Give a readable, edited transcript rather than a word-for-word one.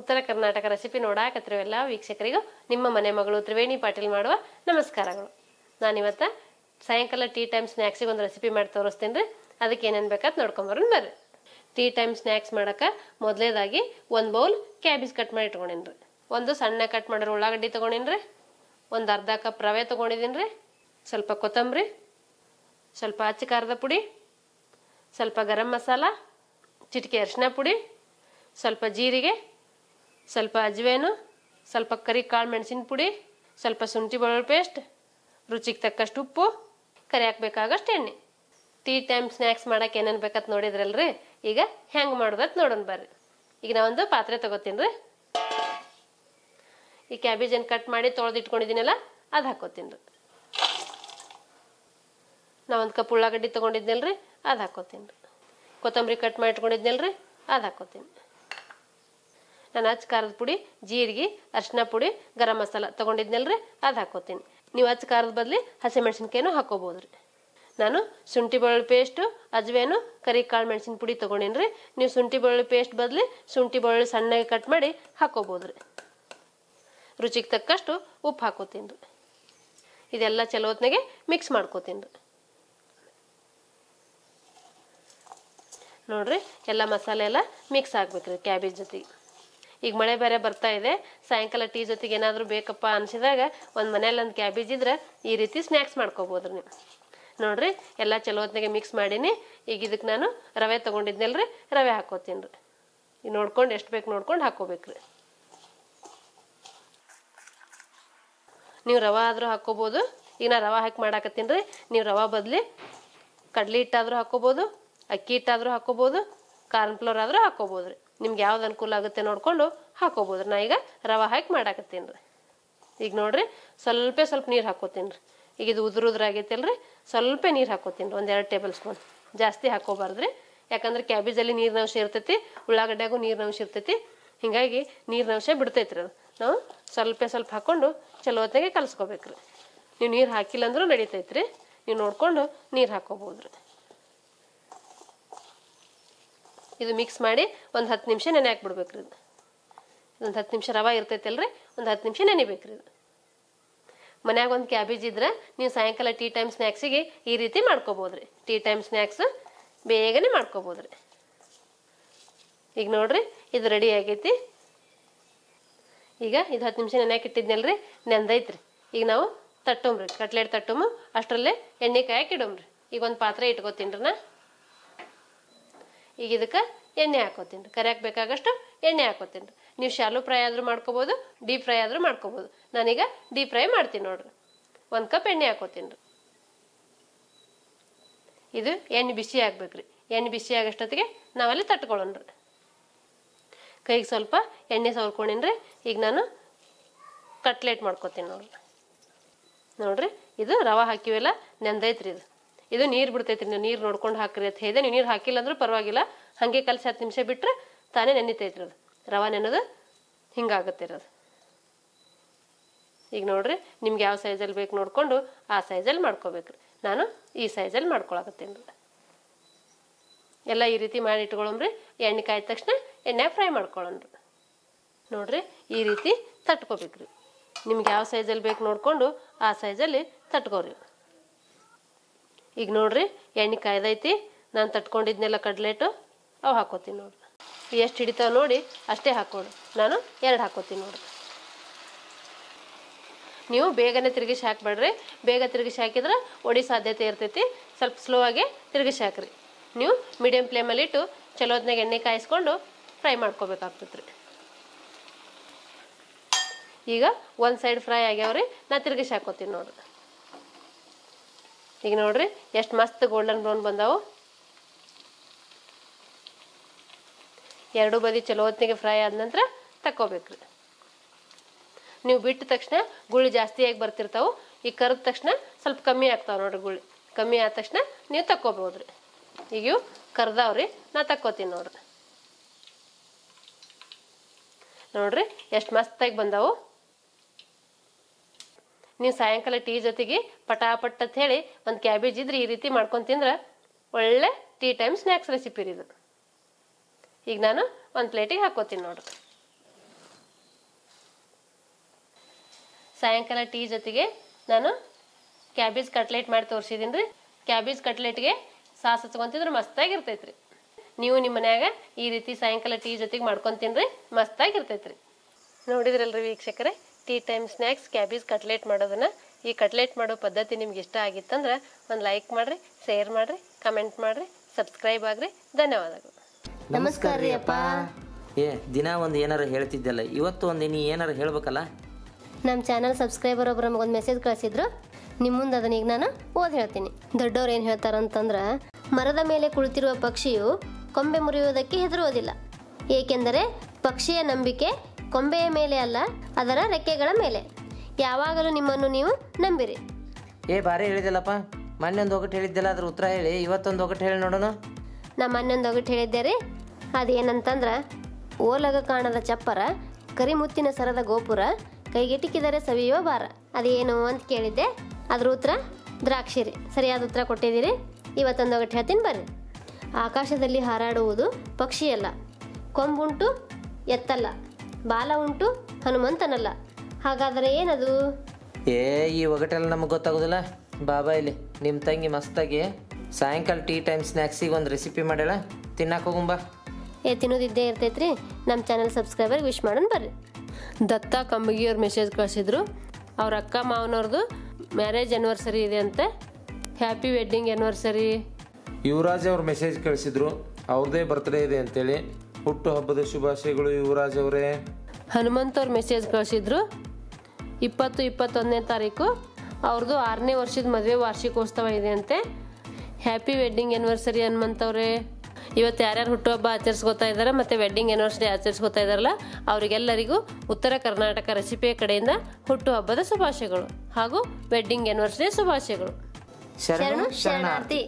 उत्तर Karnataka recipe नोडाकत्तिरवल्ल वीक्षकरिगू निम्म मने मगळु त्रिवेणी पाटील माडुव नमस्कारगळु। नानिवत्तु सायंकाल टी टाइम स्नैक्सिगे ओंदु रेसिपी माडि तोरिस्तीनि री। अदक्के एनेनु बेकु अंत नोड्कोंड बरोण बर्री। टी टाइम स्नैक्स माडोक्के मोदलनेदागि ओंदु बौल क्याबेज कट माडि इट्कोंडिनि री। ओंदु सण्ण कट माडिरो उಳ್ಳಾಗಡ್ಡಿ तगोंडिनि री। ओंदु अर्ध कप रवे तगोंडिदीनि री। स्वल्प कोत्तंबरी, स्वल्प अच्ची खाರದ ಪುಡಿ, ಸ್ವಲ್ಪ ಗರಂ ಮಸಾಲ, ಚಿಟಿಕೆ ಅರಿಶಿನ ಪುಡಿ, ಸ್ವಲ್ಪ ಜೀರಿಗೆ, ಸ್ವಲ್ಪ ಅಜವೇನು, ಸ್ವಲ್ಪ ಕರಿ ಕಾಳು ಮೆಣಸಿನ ಪುಡಿ, ಸ್ವಲ್ಪ ಶುಂಠಿ ಬೆಳ್ಳುಳ್ಳಿ ಪೇಸ್ಟ್, ರುಚಿಗೆ ತಕ್ಕಷ್ಟು ಉಪ್ಪು, ಕರಿ ಹಾಕಬೇಕಾಗಷ್ಟು ಎಣ್ಣೆ। ಟೀ ಟೈಮ್ ಸ್ನಾಕ್ಸ್ ಮಾಡೋಕೆ ಏನೇನು ಬೇಕಂತ ನೋಡಿದ್ರಲ್ರಿ, ಈಗ ಹೆಂಗೆ ಮಾಡೋದಂತ ನೋಡೋಣ ಬರ್ರಿ। ಈಗ ನಾನು ಒಂದು ಪಾತ್ರೆ ತಗೋತೀನಿ ರೀ। ಈ ಕ್ಯಾಬೇಜ್ ಅನ್ನು ಕಟ್ ಮಾಡಿ ತೊಳೆದು ಇಟ್ಕೊಂಡಿದ್ದೀನಲ್ಲ ಅದು ಹಾಕೋತೀನಿ ರೀ। ನಾನು ಒಂದು ಕಪ್ ಉಳ್ಳಾಗಡ್ಡಿ ತಗೊಂಡಿದ್ನಲ್ರಿ ಅದು ಹಾಕೋತೀನಿ ರೀ। ಕೊತ್ತಂಬರಿ ಕಟ್ ಮಾಡಿ ಇಟ್ಕೊಂಡಿದ್ನಲ್ರಿ ಅದು ಹಾಕೋತೀನಿ। ನಾನು ಅಚ್ಚ ಖಾರದ ಪುಡಿ, ಜೀರಿಗೆ, ಅರಿಶಿನ ಪುಡಿ, ಗರಂ ಮಸಾಲ ತಗೊಂಡಿದ್ನಲ್ರಿ ಅದು ಹಾಕೋತೀನಿ। ನೀವು ಅಚ್ಚ ಖಾರದ ಬದಲಿ ಹಸಿಮೆಣಸಿನ್ಕಾಯಿನೂ ಹಾಕೋಬಹುದು ರೀ। ನಾನು ಶುಂಠಿ ಬೆಳ್ಳುಳ್ಳಿ ಪೇಸ್ಟು, ಅಜವೇನು, ಕರಿ ಕಾಳು ಮೆಣಸಿನ ಪುಡಿ ತೊಗೊಂಡಿನಿ ರೀ। ನೀವು ಶುಂಠಿ ಬೆಳ್ಳುಳ್ಳಿ ಪೇಸ್ಟ್ ಬದಲಿ ಶುಂಠಿ ಬೆಳ್ಳುಳ್ಳಿ ಸಣ್ಣಗೆ ಕಟ್ ಮಾಡಿ ಹಾಕೋಬಹುದು ರೀ। ರುಚಿಗೆ ತಕ್ಕಷ್ಟು ಉಪ್ಪು ಹಾಕೋತೀನಿ ರೀ। ಇದೆಲ್ಲ ಚಲೋ ಹೊತ್ತಿನಾಗೆ ಮಿಕ್ಸ್ ಮಾಡ್ಕೋತೀನಿ ರೀ। नोड्री एल्ल मसाले एल्ल मिक्स आगबेक्री क्याबेज जोतेगे। ಈಗ ಮಳೆ ಬೇರೆ ಬರ್ತಾ ಇದೆ, ಸಾಯಂಕಾಲ ಟೀ ಜೊತೆಗೆ ಏನಾದರೂ ಬೇಕಪ್ಪ ಅನಿಸಿದಾಗ ಒಂದು ಮನೆಯಲ್ಲಿ ಒಂದು ಕ್ಯಾಬೇಜ್ ಇದ್ರೆ ಈ ರೀತಿ ಸ್ನ್ಯಾಕ್ಸ್ ಮಾಡ್ಕೋಬಹುದು ನೀವು ನೋಡ್ರಿ। ಎಲ್ಲ ಚಲೋ ಹೊತ್ತಿಗೆ ಮಿಕ್ಸ್ ಮಾಡೀನಿ। ಈಗ ಇದಕ್ಕೆ ನಾನು ರವೆ ತಗೊಂಡಿದ್ನಲ್ರಿ ರವೆ ಹಾಕೋತೀನಿ ರೀ। ಈ ನೋಡ್ಕೊಂಡು ಎಷ್ಟು ಬೇಕು ನೋಡ್ಕೊಂಡು ಹಾಕೋಬೇಕ್ರಿ। ನೀವು ರವೆ ಆದರೂ ಹಾಕೋಬಹುದು, ಈಗ ನಾನು ರವೆ ಹಾಕಿ ಮಾಡಾಕತ್ತೀನಿ ರೀ। ನೀವು ರವೆ ಬದಲಿ ಕಡಲೆ ಹಿಟ್ಟಾದರೂ ಹಾಕೋಬಹುದು, ಅಕ್ಕಿ ಹಿಟ್ಟಾದರೂ ಹಾಕೋಬಹುದು, ಕಾರ್ನ್ ಫ್ಲೋರ್ ಆದರೂ ಹಾಕೋಬಹುದು ರೀ। ನಿಮ್ಗೆ ಯಾವ್ದು ಅನುಕೂಲ ಆಗುತ್ತೆ ನೋಡಿಕೊಂಡು ಹಾಕೋಬಹುದು। ನಾ ಈಗ ರವೆ ಹಾಕಿ ಮಾಡಾಕತ್ತೀನಿ ರೀ। ಈಗ ನೋಡ್ರಿ ಸ್ವಲ್ಪ ನೀರು ಹಾಕೋತೀನಿ ರೀ। ಈಗ ಇದು ಉದುರುದ್ರಾಗೈತಲ್ರಿ ಸ್ವಲ್ಪ ನೀರು ಹಾಕೋತೀನಿ ರೀ, ಒಂದೆರಡು ಟೇಬಲ್ ಸ್ಪೂನ್, ಜಾಸ್ತಿ ಹಾಕೋಬಾರ್ದ್ರಿ। ಯಾಕಂದ್ರೆ ಕ್ಯಾಬೇಜಲ್ಲಿ ನೀರಿನ ಅಂಶ ಇರ್ತೈತಿ, ಉಳ್ಳಾಗಡ್ಡಿಯಾಗೂ ನೀರಿನ ಅಂಶ ಇರ್ತೈತಿ, ಹೀಗಾಗಿ ನೀರಿನ ಅಂಶ ಬಿಡ್ತೈತ್ರಿ ಅದು। ನಾವು ಸ್ವಲ್ಪ ಹಾಕೊಂಡು ಚಲೋ ಹೊತ್ತಿಗೆ ಕಲಸ್ಕೋಬೇಕ್ರಿ। ನೀವು ನೀರು ಹಾಕಿಲ್ಲ ಅಂದ್ರೂ ನಡೀತೈತ್ರಿ, ನೀವು ನೋಡಿಕೊಂಡು ನೀರು ಹಾಕೋಬಹುದು ರೀ। ಇದು ಮಿಕ್ಸ್ ಮಾಡಿ ಒಂದು 10 ನಿಮಿಷ ನೆನೆ ಹಾಕ್ಬಿಡ್ಬೇಕ್ರಿ। ಇದು ಇದೊಂದು 10 ನಿಮಿಷ ರವೆ ಇರ್ತೈತಲ್ರಿ, ಒಂದು 10 ನಿಮಿಷ ನೆನೆಬೇಕ್ರಿ ಇದು। ಮನ್ಯಾಗ ಒಂದು ಕ್ಯಾಬೇಜ್ ಇದ್ರೆ ನೀವು ಸಾಯಂಕಾಲ ಟೀ ಟೈಮ್ ಸ್ನ್ಯಾಕ್ಸಿಗೆ ಈ ರೀತಿ ಮಾಡ್ಕೋಬೋದ್ರಿ। ಟೀ ಟೈಮ್ ಸ್ನ್ಯಾಕ್ಸ್ ಬೇಗನೆ ಮಾಡ್ಕೋಬೋದ್ರಿ। ಈಗ ನೋಡ್ರಿ ಇದು ರೆಡಿ ಆಗೈತಿ। ಈಗ ಇದು 10 ನಿಮಿಷ ನೆನೆಯಾಕೆ ಇಟ್ಟಿದ್ನಲ್ರಿ, ನೆಂದೈತ್ರಿ। ಈಗ ನಾವು ತಟ್ಟೋಮ್ರಿ, ಕಟ್ಲೆಟ್ ತಟ್ಟೋಮು, ಅಷ್ಟರಲ್ಲೇ ಎಣ್ಣೆ ಕಾಯಕ್ಕೆ ಇಡೋಮ್ರಿ। ಈಗ ಒಂದು ಪಾತ್ರೆ ಇಟ್ಕೋತೀನಿ ರೀ ನಾ। ಈಗ ಇದಕ್ಕೆ ಎಣ್ಣೆ ಹಾಕೋತೀನಿ ರೀ, ಕರಿಯಕ್ಕೆ ಬೇಕಾಗಷ್ಟು ಎಣ್ಣೆ ಹಾಕೋತೀನಿ ರೀ। ನೀವು ಶಾಲೋ ಫ್ರೈ ಆದರೂ ಮಾಡ್ಕೋಬೋದು, ಡೀಪ್ ಫ್ರೈ ಆದರೂ ಮಾಡ್ಕೋಬೋದು. ನಾನೀಗ ಡೀಪ್ ಫ್ರೈ ಮಾಡ್ತೀನಿ ನೋಡ್ರಿ। 1 ಕಪ್ ಎಣ್ಣೆ ಹಾಕೋತೀನಿ ರೀ। ಇದು ಎಣ್ಣೆ ಬಿಸಿ ಆಗ್ಬೇಕ್ರಿ. ಎಣ್ಣೆ ಬಿಸಿ ಆಗೋಷ್ಟೊತ್ತಿಗೆ ನಾವಲ್ಲಿ ತಟ್ಕೊಳ್ಳೋಣ ರೀ। ಕೈಗೆ ಸ್ವಲ್ಪ ಎಣ್ಣೆ ಸವರ್ಕೊಂಡಿನಿ ರೀ। ಈಗ ನಾನು ಕಟ್ಲೆಟ್ ಮಾಡ್ಕೋತೀನಿ ನೋಡ್ರಿ ನೋಡ್ರಿ ಇದು ರವೆ ಹಾಕಿವೆಲ್ಲ ನೆಂದೈತ್ರಿ ಇದು. ಇದು ನೀರು ಬಿಡ್ತೈತ್ರಿ, ನೀವು ನೀರು ನೋಡ್ಕೊಂಡು ಹಾಕ್ರಿ ಅಂತ ಹೇಳಿದೆ. ನೀವು ನೀರು ಹಾಕಿಲ್ಲ ಅಂದ್ರೂ ಪರವಾಗಿಲ್ಲ, ಹಾಗೆ ಕಲಸಿ 10 ನಿಮಿಷ ಬಿಟ್ಟರೆ ತಾನೇ ನೆನಿತೈತ್ರಿ ಅದು. ರವೆ ನೆನೆದು ಹಿಂಗಾಗುತ್ತೆ ಇರೋದು. ಈಗ ನೋಡ್ರಿ ನಿಮ್ಗೆ ಯಾವ ಸೈಜಲ್ಲಿ ಬೇಕು ನೋಡಿಕೊಂಡು ಆ ಸೈಜಲ್ಲಿ ಮಾಡ್ಕೋಬೇಕ್ರಿ. ನಾನು ಈ ಸೈಜಲ್ಲಿ ಮಾಡ್ಕೊಳಕತ್ತೀನಿ ರೀ. ಎಲ್ಲ ಈ ರೀತಿ ಮಾಡಿ ಇಟ್ಕೊಳ್ಳೋಮ್ರಿ. ಎಣ್ಣೆ ಕಾಯ್ದ ತಕ್ಷಣ ಎಣ್ಣೆ ಫ್ರೈ ಮಾಡ್ಕೊಳ್ಳೋಣ ರೀ. ನೋಡ್ರಿ ಈ ರೀತಿ ತಟ್ಕೋಬೇಕ್ರಿ. ನಿಮ್ಗೆ ಯಾವ ಸೈಜಲ್ಲಿ ಬೇಕು ನೋಡಿಕೊಂಡು ಆ ಸೈಜಲ್ಲಿ ತಟ್ಕೋರಿ. ಈಗ ನೋಡ್ರಿ ಎಣ್ಣೆ ಕಾಯ್ದೈತಿ. ನಾನು ತಟ್ಕೊಂಡಿದ್ನೆಲ್ಲ ಕಡ್ಲೆಟು ಅವು ಹಾಕೋತೀನಿ ನೋಡ್ರಿ. ಎಷ್ಟು ಹಿಡಿತಾವೆ ನೋಡಿ ಅಷ್ಟೇ ಹಾಕೋಣ. ನಾನು 2 ಹಾಕೋತೀನಿ ನೋಡ್ರಿ. ನೀವು ಬೇಗನೆ ತಿರುಗಿಸಿ ಹಾಕಬೇಡ್ರಿ, ಬೇಗ ತಿರುಗಿಸಿ ಹಾಕಿದ್ರೆ ಒಡಿ ಸಾಧ್ಯತೆ ಇರ್ತೈತಿ. ಸ್ವಲ್ಪ ಸ್ಲೋ ಆಗಿ ತಿರುಗಿಸಿ ಹಾಕಿರಿ. ನೀವು ಮೀಡಿಯಮ್ ಫ್ಲೇಮಲ್ಲಿ ಇಟ್ಟು ಚಲೋತ್ನಾಗ ಎಣ್ಣೆ ಕಾಯಿಸ್ಕೊಂಡು ಫ್ರೈ ಮಾಡ್ಕೋಬೇಕಾಗ್ತೈತ್ರಿ. ಈಗ ಒಂದು ಸೈಡ್ ಫ್ರೈ ಆಗ್ಯಾವ್ರಿ, ನಾನು ತಿರುಗಿಸಿ ಹಾಕೋತೀನಿ ನೋಡ್ರಿ. ಈಗ ನೋಡ್ರಿ ಎಷ್ಟು ಮಸ್ತ್ ಗೋಲ್ಡನ್ ಬ್ರೌನ್ ಬಂದಾವು. ಎರಡು ಬದಿ ಚಲೋ ಹೊತ್ತಿಗೆ ಫ್ರೈ ಆದ ನಂತರ ತಕ್ಕೋಬೇಕ್ರಿ. ನೀವು ಬಿಟ್ಟ ತಕ್ಷಣ ಗುಳಿ ಜಾಸ್ತಿಯಾಗಿ ಬರ್ತಿರ್ತಾವೆ. ಈಗ ಕರೆದ ತಕ್ಷಣ ಸ್ವಲ್ಪ ಕಮ್ಮಿ ಆಗ್ತಾವೆ ನೋಡ್ರಿ. ಗುಳಿ ಕಮ್ಮಿ ಆದ ತಕ್ಷಣ ನೀವು ತಕ್ಕೋಬೋದ್ರಿ. ಈಗ ಇವು ಕರ್ದಾವ್ರಿ, ನಾ ತಕ್ಕೋತೀನಿ ನೋಡ್ರಿ. ನೋಡ್ರಿ ಎಷ್ಟು ಮಸ್ತಾಗಿ ಬಂದಾವು. ನೀವು ಸಾಯಂಕಾಲ ಟೀ ಜೊತೆಗೆ ಪಟಾಪಟ್ ಅಂತ ಹೇಳಿ ಒಂದು ಕ್ಯಾಬೇಜ್ ಇದ್ರೆ ಈ ರೀತಿ ಮಾಡ್ಕೊಂಡು ತಿಂದ್ರೆ ಒಳ್ಳೆ ಟೀ ಟೈಮ್ ಸ್ನ್ಯಾಕ್ಸ್ ರೆಸಿಪಿ ಇದು. ಈಗ ನಾನು ಒಂದು ಪ್ಲೇಟಿಗೆ ಹಾಕೋತೀನಿ ನೋಡ್ರಿ. सायंकाल टी जोतिगे नानु ಕ್ಯಾಬೇಜ್ ಕಟ್ಲೆಟ್ ಮಾಡಿ ತೋರಿಸಿದಿನಿ ರೀ। ಕ್ಯಾಬೇಜ್ ಕಟ್ಲೆಟ್ ಗೆ ಸಾಸ್ ಹಚ್ಚಿಕೊಂತಿದ್ರೆ ಮಸ್ತಾಗಿ ಇರ್ತೈತಿ ರೀ। ನೀವು ನಿಮ್ಮ ಮನೆಯಾಗ ಈ ರೀತಿ ಸಾಯಂಕಾಲ ಟೀ ಜೊತೆಗೆ ಮಾಡ್ಕೊಂತೀನಿ ರೀ, ಮಸ್ತಾಗಿ ಇರ್ತೈತಿ ರೀ। ನೋಡಿದ್ರಲ್ರಿ ವೀಕ್ಷಕರೇ, tea time snacks cabbage cutlet ಮಾಡೋದನ್ನ, ಈ ಕಟ್ಲೆಟ್ ಮಾಡೋ ಪದ್ಧತಿ ನಿಮಗೆ ಇಷ್ಟ ಆಗಿತ್ತಂದ್ರೆ ಒಂದು ಲೈಕ್ ಮಾಡ್ರಿ, ಶೇರ್ ಮಾಡ್ರಿ, ಕಮೆಂಟ್ ಮಾಡ್ರಿ, ಸಬ್ಸ್ಕ್ರೈಬ್ ಆಗ್ರಿ। ಧನ್ಯವಾದಗಳು। ನಮಸ್ಕಾರ ರೀ ಅಪ್ಪ। ಏ ದಿನ ಒಂದು ಏನಾರ ಹೇಳ್ತಿದ್ದಲ್ಲ, ಇವತ್ತು ಒಂದು ನೀ ಏನಾರ ಹೇಳಬೇಕಲ್ಲ। ನಮ್ಮ ಚಾನೆಲ್ ಸಬ್ಸ್ಕ್ರೈಬರ್ ಒಬ್ಬರು ನಮಗೊಂದು ಮೆಸೇಜ್ ಕಳಿಸಿದ್ರು, ನಿಮ್ಮ ಮುಂದೆ ಅದನ್ನ ಈಗ ನಾನು ಓದಿ ಹೇಳ್ತೀನಿ। ದೊಡ್ಡವರು ಏನು ಹೇಳ್ತಾರೆ ಅಂತಂದ್ರೆ, ಮರದ ಮೇಲೆ ಕುಳಿತಿರುವ ಪಕ್ಷಿಯು ಕೊಂಬೆ ಮುರಿಯುವುದಕ್ಕೆ ಹೆದರುವುದಿಲ್ಲ, ಏಕೆಂದರೆ ಪಕ್ಷಿಯ ನಂಬಿಕೆ ಕೊಂಬೆಯ ಮೇಲೆ ಅಲ್ಲ, ಅದರ ರೆಕ್ಕೆಗಳ ಮೇಲೆ। ಯಾವಾಗಲೂ ನಿಮ್ಮನ್ನು ನೀವು ನಂಬಿರಿ। ಏ ಬಾರಿ ಹೇಳಿದಲ್ಲಪ್ಪ, ಮೊನ್ನೆ ಒಂದು ಒಗಟು ಹೇಳಿದ್ದಲ್ಲ, ಅದ್ರ ಉತ್ತರ ಹೇಳಿ, ಇವತ್ತೊಂದು ಒಗಟು ಹೇಳಿ ನೋಡೋಣ। ನಾ ಮೊನ್ನೊಂದು ಒಗಟು ಹೇಳಿದ್ದೆ ರೀ, ಅದೇನಂತಂದ್ರೆ, ಓಲಗ ಕಾಣದ ಚಪ್ಪರ, ಕರಿಮುತ್ತಿನ ಸರದ ಗೋಪುರ, ಕೈಗೆಟಿಕಿದರೆ ಸವಿಯುವ ಬಾರ। ಅದೇನು ಅಂತ ಕೇಳಿದ್ದೆ, ಅದ್ರ ಉತ್ತರ ದ್ರಾಕ್ಷಿ ರೀ। ಸರಿಯಾದ ಉತ್ತರ ಕೊಟ್ಟಿದ್ದೀರಿ। ಇವತ್ತೊಂದು ಒಗಟು ಹೇಳ್ತೀನಿ ಬರ್ರಿ। ಆಕಾಶದಲ್ಲಿ ಹಾರಾಡುವುದು ಪಕ್ಷಿಯಲ್ಲ, ಕೊಂಬುಂಟು ಎತ್ತಲ್ಲ, ಬಾಲ ಉಂಟು ಹನುಮಂತನಲ್ಲ, ಹಾಗಾದರೆ ಏನದು? ಏ ಈ ಒಗಟೆಲ್ಲ ನಮಗೆ ಗೊತ್ತಾಗೋದಿಲ್ಲ ಬಾಬಾ। ಇಲ್ಲಿ ನಿಮ್ಮ ತಂಗಿ ಮಸ್ತಾಗಿ ಸಾಯಂಕಾಲ ಟೀ ಟೈಮ್ ಸ್ನ್ಯಾಕ್ಸಿಗೆ ಒಂದು ರೆಸಿಪಿ ಮಾಡ್ಯಾಳ, ತಿನ್ನಕ್ಕೆ ಹೋಗುಂಬ। ಏ ತಿನ್ನೋದಿದ್ದೇ ಇರ್ತೈತ್ರಿ। ನಮ್ಮ ಚಾನಲ್ ಸಬ್ಸ್ಕ್ರೈಬರ್ಗೆ ವಿಶ್ ಮಾಡೋಣ ಬರ್ರಿ। ದತ್ತ ಕಂಬಗಿಯವ್ರು ಮೆಸೇಜ್ ಕಳಿಸಿದ್ರು, ಅವ್ರ ಅಕ್ಕ ಮಾವನವ್ರದ್ದು ಮ್ಯಾರೇಜ್ ಆ್ಯನಿವರ್ಸರಿ ಇದೆ ಅಂತೆ, ಹ್ಯಾಪಿ ವೆಡ್ಡಿಂಗ್ ಆ್ಯನಿವರ್ಸರಿ। ಯುವರಾಜ್ ಅವ್ರು ಮೆಸೇಜ್ ಕಳಿಸಿದ್ರು, ಅವ್ರದೇ ಬರ್ತ್ಡೇ ಇದೆ ಅಂತೇಳಿ, ಹುಟ್ಟುಹಬ್ಬದ ಶುಭಾಶಯಗಳು ಯುವರಾಜ್ ಅವರೇ। ಹನುಮಂತ್ ಅವ್ರು ಮೆಸೇಜ್ ಕಳಿಸಿದ್ರು, 20-21ನೇ ತಾರೀಕು ಅವ್ರದ್ದು 6ನೇ ವರ್ಷದ ಮದುವೆ ವಾರ್ಷಿಕೋತ್ಸವ ಇದೆ ಅಂತೆ, ಹ್ಯಾಪಿ ವೆಡ್ಡಿಂಗ್ ಆ್ಯನಿವರ್ಸರಿ ಹನುಮಂತ್ ಅವರೇ। ಇವತ್ತು ಯಾರ್ಯಾರು ಹುಟ್ಟುಹಬ್ಬ ಆಚರಿಸ್ಕೋತಾ ಇದ್ದಾರೆ ಮತ್ತು ವೆಡ್ಡಿಂಗ್ ಆ್ಯನಿವರ್ಸರಿ ಆಚರಿಸ್ಕೋತಾ ಇದ್ದಾರಲ್ಲ, ಅವರಿಗೆಲ್ಲರಿಗೂ ಉತ್ತರ ಕರ್ನಾಟಕ ರೆಸಿಪಿಯ ಕಡೆಯಿಂದ ಹುಟ್ಟುಹಬ್ಬದ ಶುಭಾಶಯಗಳು ಹಾಗೂ ವೆಡ್ಡಿಂಗ್ ಆ್ಯನಿವರ್ಸರಿ ಶುಭಾಶಯಗಳು। ಶರಣು ಶರಣಾರ್ಥಿ।